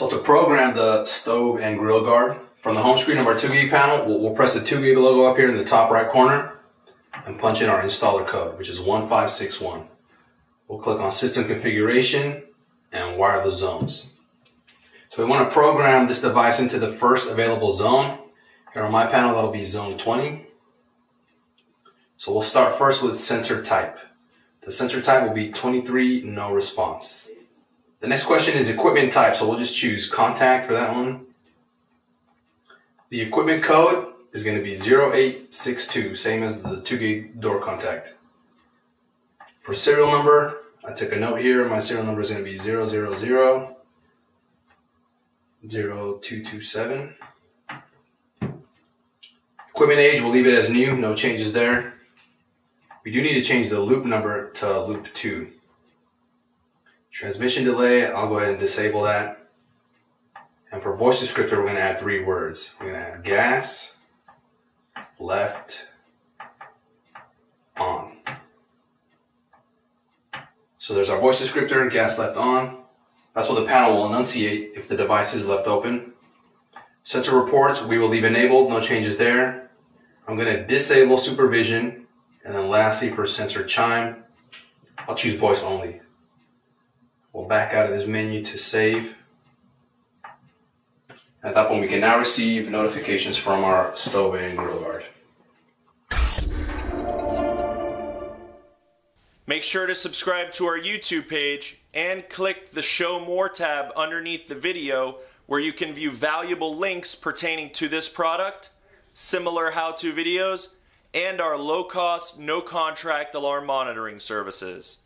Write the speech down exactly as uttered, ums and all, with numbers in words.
So to program the stove and grill guard, from the home screen of our two gig panel, we'll, we'll press the two gig logo up here in the top right corner and punch in our installer code, which is one five six one. We'll click on System Configuration and Wire the Zones. So we want to program this device into the first available zone. Here on my panel, that'll be zone twenty. So we'll start first with sensor type. The sensor type will be twenty-three, no response. The next question is equipment type, so we'll just choose contact for that one. The equipment code is going to be zero eight six two, same as the two gig door contact. For serial number, I took a note here. My serial number is going to be zero zero zero zero two two seven. Equipment age, we'll leave it as new, no changes there. We do need to change the loop number to loop two. Transmission delay, I'll go ahead and disable that. And for voice descriptor, we're going to add three words. We're going to add gas, left, on. So there's our voice descriptor, gas left on. That's what the panel will enunciate if the device is left open. Sensor reports, we will leave enabled, no changes there. I'm going to disable supervision. And then lastly, for sensor chime, I'll choose voice only. We'll back out of this menu to save. At that point, we can now receive notifications from our stove and grill guard. Make sure to subscribe to our YouTube page and click the Show More tab underneath the video, where you can view valuable links pertaining to this product, similar how-to videos, and our low-cost, no-contract alarm monitoring services.